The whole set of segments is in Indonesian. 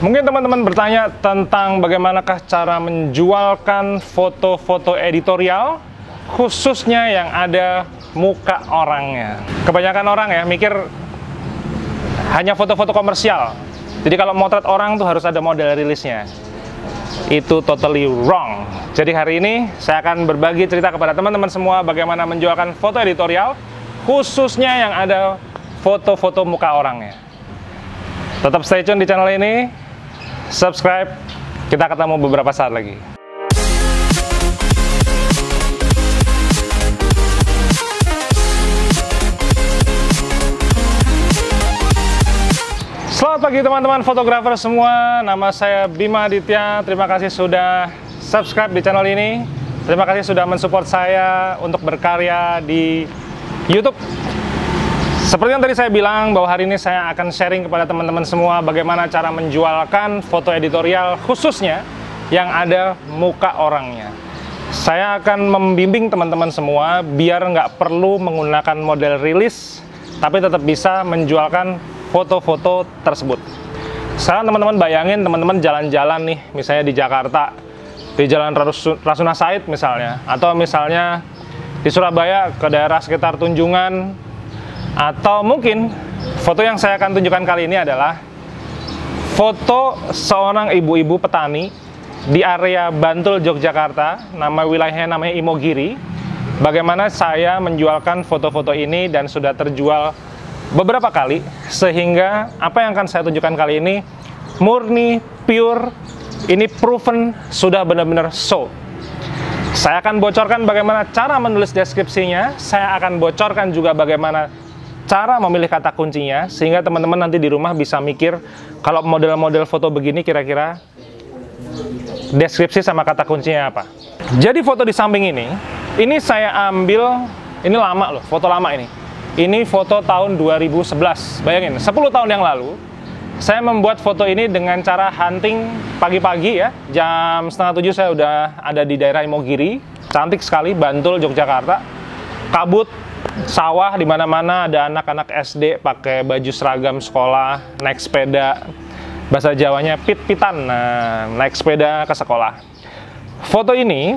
Mungkin teman-teman bertanya tentang bagaimanakah cara menjualkan foto-foto editorial, khususnya yang ada muka orangnya. Kebanyakan orang ya mikir hanya foto-foto komersial. Jadi kalau motret orang tuh harus ada model rilisnya. Itu totally wrong. Jadi hari ini saya akan berbagi cerita kepada teman-teman semua bagaimana menjualkan foto editorial, khususnya yang ada foto-foto muka orangnya. Tetap stay tune di channel ini. Subscribe, kita ketemu beberapa saat lagi. Selamat pagi teman-teman fotografer semua, nama saya Bima Adhitya. Terima kasih sudah subscribe di channel ini. Terima kasih sudah mensupport saya untuk berkarya di YouTube. Seperti yang tadi saya bilang, bahwa hari ini saya akan sharing kepada teman-teman semua bagaimana cara menjualkan foto editorial, khususnya yang ada muka orangnya. Saya akan membimbing teman-teman semua biar nggak perlu menggunakan model rilis, tapi tetap bisa menjualkan foto-foto tersebut. Sekarang teman-teman bayangin teman-teman jalan-jalan nih, misalnya di Jakarta, di Jalan Rasuna Said misalnya, atau misalnya di Surabaya ke daerah sekitar Tunjungan. Atau mungkin foto yang saya akan tunjukkan kali ini adalah foto seorang ibu-ibu petani di area Bantul, Yogyakarta. Nama wilayahnya namanya Imogiri. Bagaimana saya menjualkan foto-foto ini dan sudah terjual beberapa kali, sehingga apa yang akan saya tunjukkan kali ini murni, pure, ini proven, sudah benar-benar sold. Saya akan bocorkan bagaimana cara menulis deskripsinya. Saya akan bocorkan juga bagaimana cara memilih kata kuncinya, sehingga teman-teman nanti di rumah bisa mikir kalau model-model foto begini kira-kira deskripsi sama kata kuncinya apa. Jadi foto di samping ini saya ambil, ini lama loh, foto lama ini. Ini foto tahun 2011, bayangin, 10 tahun yang lalu. Saya membuat foto ini dengan cara hunting pagi-pagi ya, jam 6:30 saya udah ada di daerah Imogiri, cantik sekali, Bantul, Yogyakarta, kabut, sawah di mana-mana, ada anak-anak SD pakai baju seragam sekolah, naik sepeda, bahasa Jawanya pit-pitan, nah, naik sepeda ke sekolah. Foto ini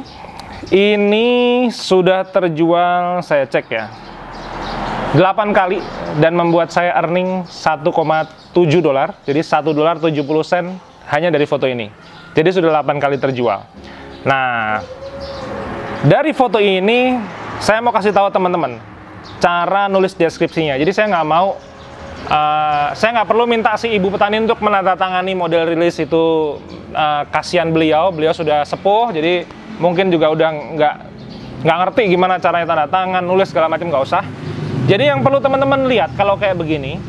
sudah terjual, saya cek ya, 8 kali dan membuat saya earning 1,7 dolar, jadi 1 dolar 70 sen hanya dari foto ini. Jadi sudah 8 kali terjual. Nah, dari foto ini saya mau kasih tahu teman-teman cara nulis deskripsinya. Jadi saya nggak mau, saya nggak perlu minta si ibu petani untuk menandatangani model rilis itu, kasihan beliau sudah sepuh, jadi mungkin juga udah nggak ngerti gimana caranya tanda tangan, nulis segala macam, nggak usah. Jadi yang perlu teman-teman lihat kalau kayak begini,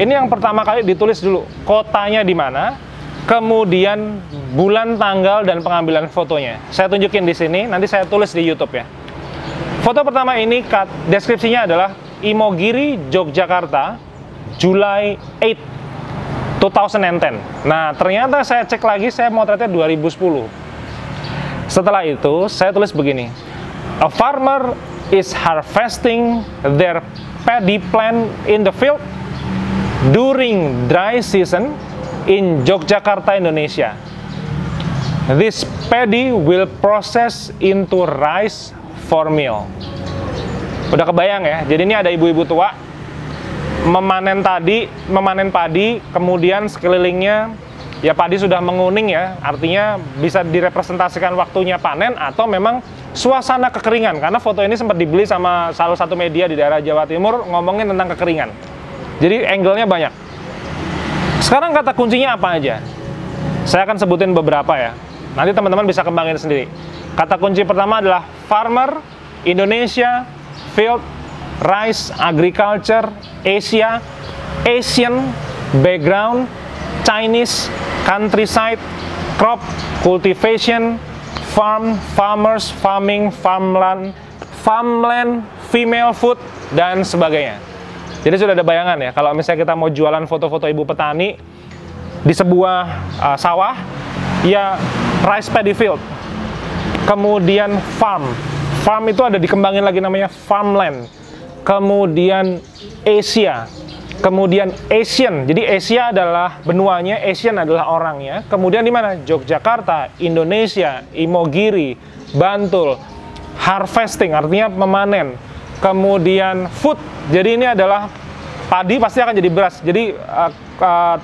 ini yang pertama kali ditulis dulu kotanya di mana, kemudian bulan, tanggal dan pengambilan fotonya. Saya tunjukin di sini, nanti saya tulis di YouTube ya. Foto pertama ini deskripsinya adalah Imogiri, Yogyakarta, July 8, 2010. Nah, ternyata saya cek lagi, saya motretnya 2010. Setelah itu, saya tulis begini. A farmer is harvesting their paddy plant in the field during dry season in Yogyakarta, Indonesia. This paddy will process into rice formil. Udah kebayang ya, jadi ini ada ibu-ibu tua memanen padi, kemudian sekelilingnya ya padi sudah menguning ya, artinya bisa direpresentasikan waktunya panen atau memang suasana kekeringan, karena foto ini sempat dibeli sama salah satu media di daerah Jawa Timur ngomongin tentang kekeringan, jadi angle-nya banyak. Sekarang kata kuncinya apa aja? Saya akan sebutin beberapa ya, nanti teman-teman bisa kembangin sendiri. Kata kunci pertama adalah farmer, Indonesia, field, rice, agriculture, Asia, Asian, background, Chinese, countryside, crop, cultivation, farm, farmers, farming, farmland, female, food, dan sebagainya. Jadi sudah ada bayangan ya, kalau misalnya kita mau jualan foto-foto ibu petani di sebuah sawah, ya rice paddy field. Kemudian farm itu ada dikembangin lagi namanya farmland, kemudian Asia, kemudian Asian, jadi Asia adalah benuanya, Asian adalah orangnya, kemudian di mana? Yogyakarta, Indonesia, Imogiri, Bantul, harvesting artinya memanen, kemudian food, jadi ini adalah padi pasti akan jadi beras, jadi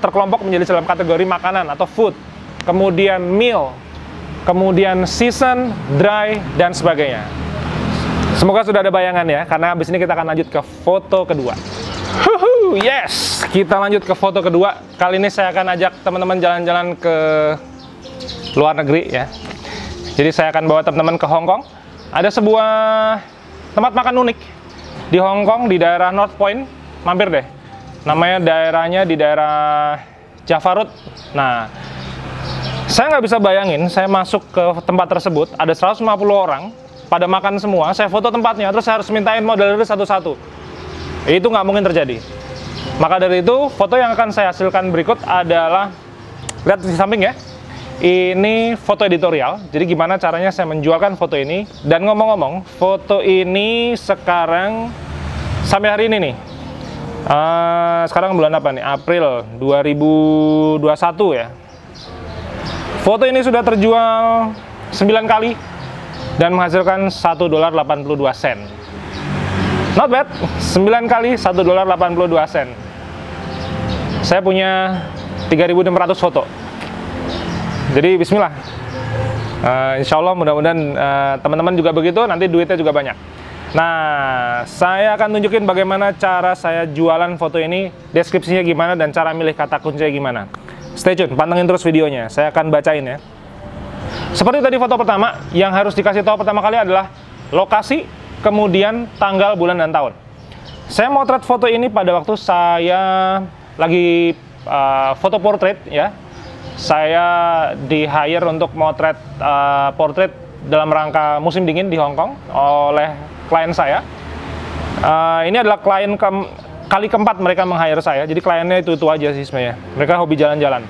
terkelompok menjadi dalam kategori makanan atau food, kemudian meal, kemudian season, dry, dan sebagainya. Semoga sudah ada bayangan ya, karena habis ini kita akan lanjut ke foto kedua. Huhu, yes! Kita lanjut ke foto kedua. Kali ini saya akan ajak teman-teman jalan-jalan ke luar negeri ya. Jadi saya akan bawa teman-teman ke Hong Kong. Ada sebuah tempat makan unik di Hong Kong, di daerah North Point. Mampir deh. Namanya daerahnya di daerah Java Road. Nah, saya nggak bisa bayangin, saya masuk ke tempat tersebut, ada 150 orang. Pada makan semua, saya foto tempatnya, terus saya harus mintain model dari satu-satu. Itu nggak mungkin terjadi. Maka dari itu, foto yang akan saya hasilkan berikut adalah, lihat di samping ya, ini foto editorial. Jadi gimana caranya saya menjualkan foto ini. Dan ngomong-ngomong, foto ini sekarang, sampai hari ini nih, sekarang bulan apa nih? April 2021 ya. Foto ini sudah terjual 9 kali. Dan menghasilkan $1.82. Not bad, 9 kali $1.82. Saya punya 3.600 foto. Jadi bismillah. Insya Allah mudah-mudahan teman-teman juga begitu, nanti duitnya juga banyak. Nah, saya akan tunjukin bagaimana cara saya jualan foto ini, deskripsinya gimana, dan cara milih kata kuncinya gimana. Stay tune, pantengin terus videonya, saya akan bacain ya. Seperti tadi foto pertama, yang harus dikasih tahu pertama kali adalah lokasi, kemudian tanggal, bulan, dan tahun. Saya motret foto ini pada waktu saya lagi foto portrait ya. Saya di-hire untuk motret portrait dalam rangka musim dingin di Hong Kong oleh klien saya. Ini adalah klien kali keempat mereka meng-hire saya, jadi kliennya itu aja sih sebenarnya. Mereka hobi jalan-jalan.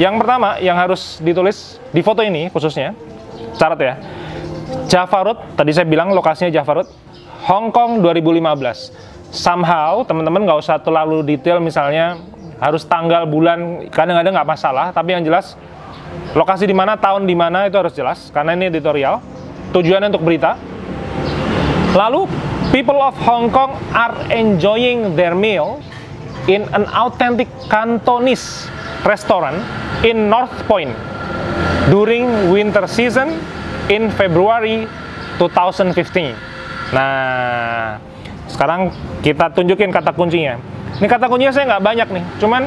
Yang pertama yang harus ditulis di foto ini khususnya, catat ya, Java Road, tadi saya bilang lokasinya Java Road, Hong Kong 2015. Somehow, teman-teman nggak usah terlalu detail misalnya harus tanggal, bulan, kadang-kadang nggak masalah, tapi yang jelas lokasi di mana, tahun di mana itu harus jelas, karena ini editorial, tujuannya untuk berita. Lalu, people of Hong Kong are enjoying their meal in an authentic Cantonese restaurant in North Point during winter season in February 2015. Nah, sekarang kita tunjukin kata kuncinya. Ini kata kuncinya saya nggak banyak nih, cuman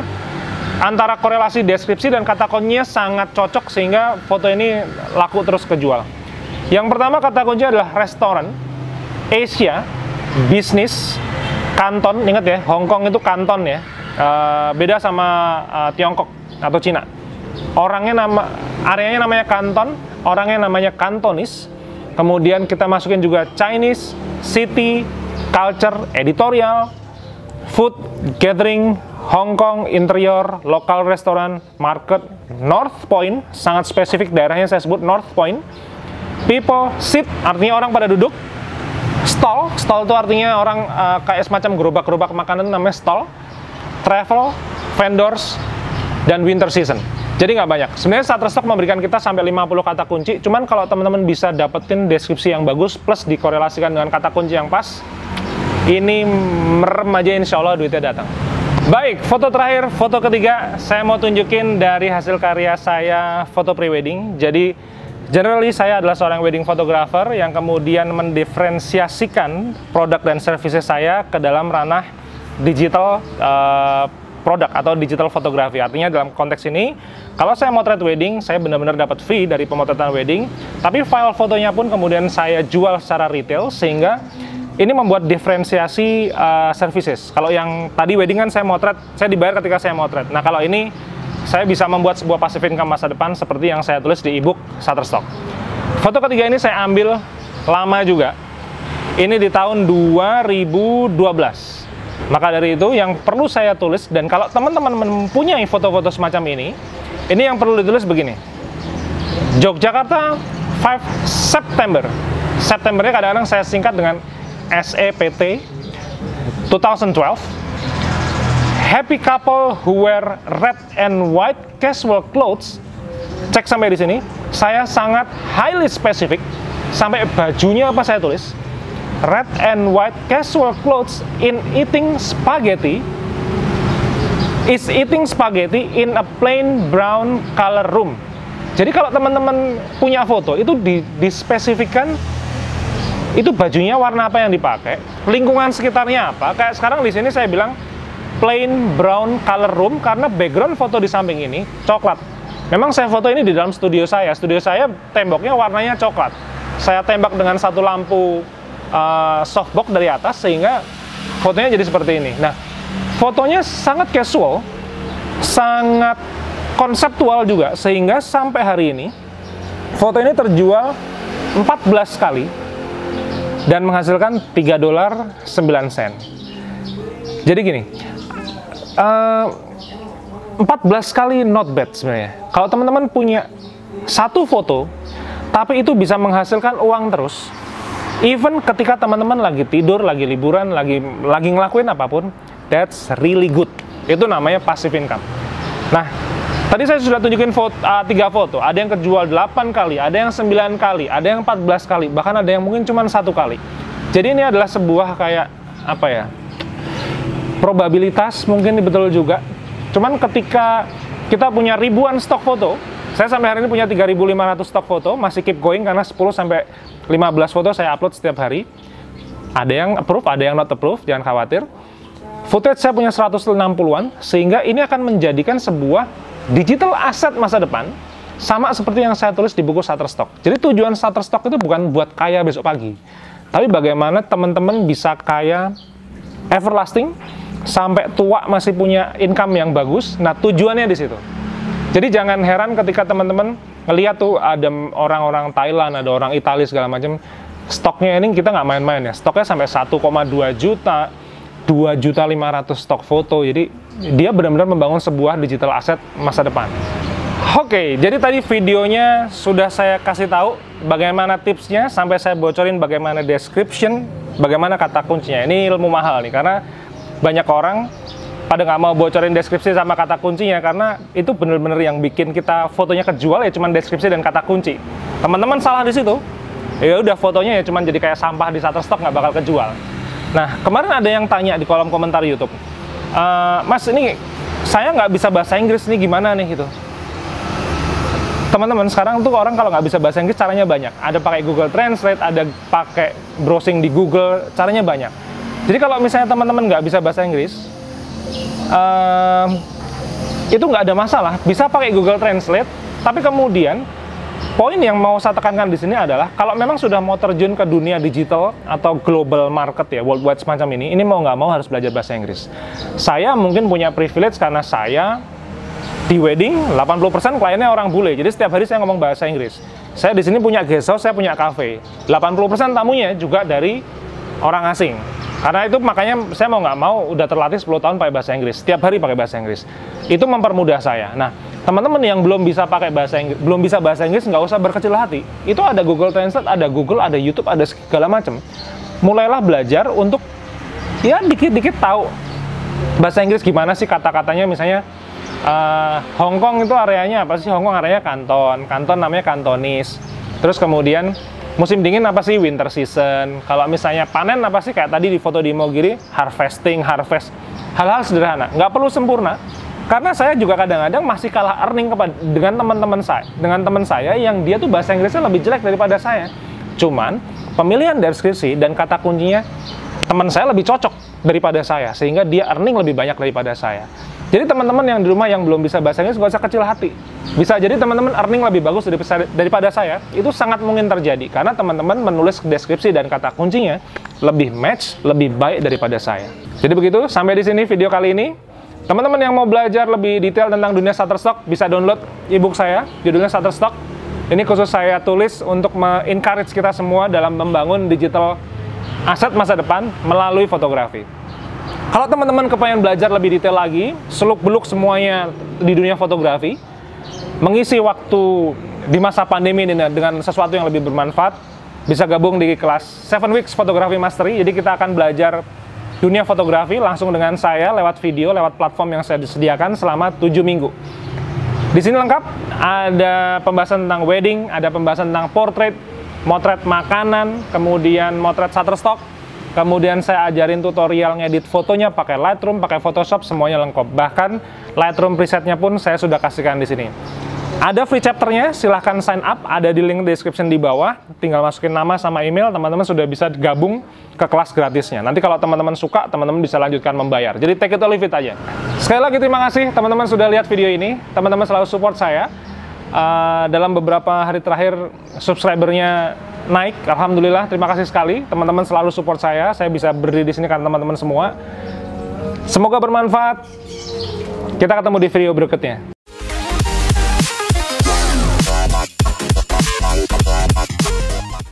antara korelasi deskripsi dan kata kuncinya sangat cocok sehingga foto ini laku terus kejual. Yang pertama kata kuncinya adalah restoran, Asia, bisnis, Kanton. Ingat ya, Hong Kong itu Kanton ya. Beda sama Tiongkok atau Cina. Orangnya nama, areanya namanya Kanton, orangnya namanya Kantonis. Kemudian kita masukin juga Chinese, city, culture, editorial, food, gathering, Hong Kong, interior, lokal restoran, market, North Point, sangat spesifik daerahnya saya sebut North Point. People, sit, artinya orang pada duduk. Stall, stall itu artinya orang kayak semacam gerobak-gerobak makanan namanya stall. Travel, vendors, dan winter season. Jadi nggak banyak. Sebenarnya Shutterstock memberikan kita sampai 50 kata kunci. Cuman kalau teman-teman bisa dapetin deskripsi yang bagus plus dikorelasikan dengan kata kunci yang pas, ini merem aja insya Allah duitnya datang. Baik, foto terakhir, foto ketiga, saya mau tunjukin dari hasil karya saya foto pre-wedding. Jadi generally saya adalah seorang wedding photographer yang kemudian mendiferensiasikan produk dan services saya ke dalam ranah digital produk atau digital fotografi. Artinya dalam konteks ini, kalau saya motret wedding, saya benar-benar dapat fee dari pemotretan wedding, tapi file fotonya pun kemudian saya jual secara retail, sehingga ini membuat diferensiasi services. Kalau yang tadi wedding kan saya motret, saya dibayar ketika saya motret. Nah kalau ini, saya bisa membuat sebuah passive income masa depan seperti yang saya tulis di ebook Shutterstock. Foto ketiga ini saya ambil lama juga. Ini di tahun 2012. Maka dari itu yang perlu saya tulis, dan kalau teman-teman mempunyai foto-foto semacam ini yang perlu ditulis begini. Yogyakarta 5 September. Septembernya kadang-kadang saya singkat dengan SEPT 2012. happy couple who wear red and white casual clothes. Cek sampai di sini, saya sangat highly specific, sampai bajunya apa saya tulis. Red and white casual clothes in eating spaghetti, is eating spaghetti in a plain brown color room. Jadi kalau teman-teman punya foto, itu dispesifikan itu bajunya warna apa yang dipakai, lingkungan sekitarnya apa. Kayak sekarang di sini saya bilang plain brown color room karena background foto di samping ini coklat. Memang saya foto ini di dalam studio saya. Studio saya temboknya warnanya coklat. Saya tembak dengan satu lampu softbox dari atas sehingga fotonya jadi seperti ini. Nah, fotonya sangat casual, sangat konseptual juga, sehingga sampai hari ini foto ini terjual 14 kali dan menghasilkan $3.09. Jadi gini, 14 kali not bad sebenarnya. Kalau teman-teman punya satu foto, tapi itu bisa menghasilkan uang terus, even ketika teman-teman lagi tidur, lagi liburan, lagi ngelakuin apapun, that's really good. Itu namanya passive income. Nah, tadi saya sudah tunjukin 3 foto, ada yang kejual 8 kali, ada yang 9 kali, ada yang 14 kali, bahkan ada yang mungkin cuma 1 kali. Jadi ini adalah sebuah kayak, apa ya, probabilitas mungkin betul juga. Cuman ketika kita punya ribuan stok foto, saya sampai hari ini punya 3.500 stok foto, masih keep going karena 10-15 foto saya upload setiap hari. Ada yang approve, ada yang not approve, jangan khawatir. Footage saya punya 160-an, sehingga ini akan menjadikan sebuah digital aset masa depan, sama seperti yang saya tulis di buku Shutterstock. Jadi tujuan Shutterstock itu bukan buat kaya besok pagi, tapi bagaimana teman-teman bisa kaya everlasting, sampai tua masih punya income yang bagus. Nah, tujuannya di situ. Jadi jangan heran ketika teman-teman ngeliat tuh ada orang-orang Thailand, ada orang Italia segala macam. Stoknya ini kita nggak main-main ya, stoknya sampai 1,2 juta, 2.500 stok foto. Jadi dia benar-benar membangun sebuah digital aset masa depan. Oke, jadi tadi videonya sudah saya kasih tahu bagaimana tipsnya, sampai saya bocorin bagaimana description, bagaimana kata kuncinya. Ini ilmu mahal nih, karena banyak orang pada nggak mau bocorin deskripsi sama kata kuncinya, karena itu benar-benar yang bikin kita fotonya kejual ya cuman deskripsi dan kata kunci. Teman-teman salah di situ, ya udah fotonya ya cuman jadi kayak sampah di Shutterstock, nggak bakal kejual. Nah, kemarin ada yang tanya di kolom komentar YouTube, Mas, ini saya nggak bisa bahasa Inggris, ini gimana nih gitu. Teman-teman, sekarang tuh orang kalau nggak bisa bahasa Inggris caranya banyak. Ada pakai Google Translate, ada pakai browsing di Google, caranya banyak. Jadi kalau misalnya teman-teman nggak bisa bahasa Inggris, itu nggak ada masalah, bisa pakai Google Translate. Tapi kemudian poin yang mau saya tekankan di sini adalah, kalau memang sudah mau terjun ke dunia digital atau global market ya, worldwide semacam ini mau nggak mau harus belajar bahasa Inggris. Saya mungkin punya privilege karena saya di wedding 80% kliennya orang bule, jadi setiap hari saya ngomong bahasa Inggris. Saya di sini punya guest house, saya punya cafe, 80% tamunya juga dari orang asing. Karena itu makanya saya mau nggak mau udah terlatih 10 tahun pakai bahasa Inggris, setiap hari pakai bahasa Inggris. Itu mempermudah saya. Nah, teman-teman yang belum bisa pakai bahasa Inggris, nggak usah berkecil hati. Itu ada Google Translate, ada Google, ada YouTube, ada segala macam. Mulailah belajar untuk ya dikit-dikit tahu bahasa Inggris gimana sih kata-katanya. Misalnya Hong Kong itu areanya apa sih? Hong Kong areanya Kanton, Kanton namanya Kantonis. Terus kemudian musim dingin apa sih? Winter season. Kalau misalnya panen apa sih? Kayak tadi di foto di Imogiri, harvesting, harvest. Hal-hal sederhana, nggak perlu sempurna. Karena saya juga kadang-kadang masih kalah earning dengan teman-teman saya, yang dia tuh bahasa Inggrisnya lebih jelek daripada saya. Cuman pemilihan deskripsi dan kata kuncinya teman saya lebih cocok daripada saya, sehingga dia earning lebih banyak daripada saya. Jadi teman-teman yang di rumah yang belum bisa bahasa Inggris, gak usah kecil hati. Bisa jadi teman-teman earning lebih bagus daripada saya. Itu sangat mungkin terjadi karena teman-teman menulis deskripsi dan kata kuncinya lebih match, lebih baik daripada saya. Jadi begitu, sampai di sini video kali ini. Teman-teman yang mau belajar lebih detail tentang dunia Shutterstock, bisa download ebook saya, judulnya Shutterstock. Ini khusus saya tulis untuk me-encourage kita semua dalam membangun digital aset masa depan melalui fotografi. Kalau teman-teman kepengen belajar lebih detail lagi, seluk-beluk semuanya di dunia fotografi, mengisi waktu di masa pandemi ini dengan sesuatu yang lebih bermanfaat, bisa gabung di kelas 7 Weeks Photography Mastery. Jadi kita akan belajar dunia fotografi langsung dengan saya lewat video, lewat platform yang saya disediakan selama 7 minggu. Di sini lengkap, ada pembahasan tentang wedding, ada pembahasan tentang portrait, motret makanan, kemudian motret Shutterstock, kemudian saya ajarin tutorial ngedit fotonya pakai Lightroom, pakai Photoshop, semuanya lengkap. Bahkan Lightroom presetnya pun saya sudah kasihkan di sini. Ada free chapternya, silahkan sign up, ada di link description di bawah. Tinggal masukin nama sama email, teman-teman sudah bisa gabung ke kelas gratisnya. Nanti kalau teman-teman suka, teman-teman bisa lanjutkan membayar. Jadi take it or leave it aja. Sekali lagi terima kasih teman-teman sudah lihat video ini. Teman-teman selalu support saya. Dalam beberapa hari terakhir subscribernya naik, alhamdulillah, terima kasih sekali. Teman-teman selalu support saya bisa berdiri di sini karena teman-teman semua. Semoga bermanfaat. Kita ketemu di video berikutnya.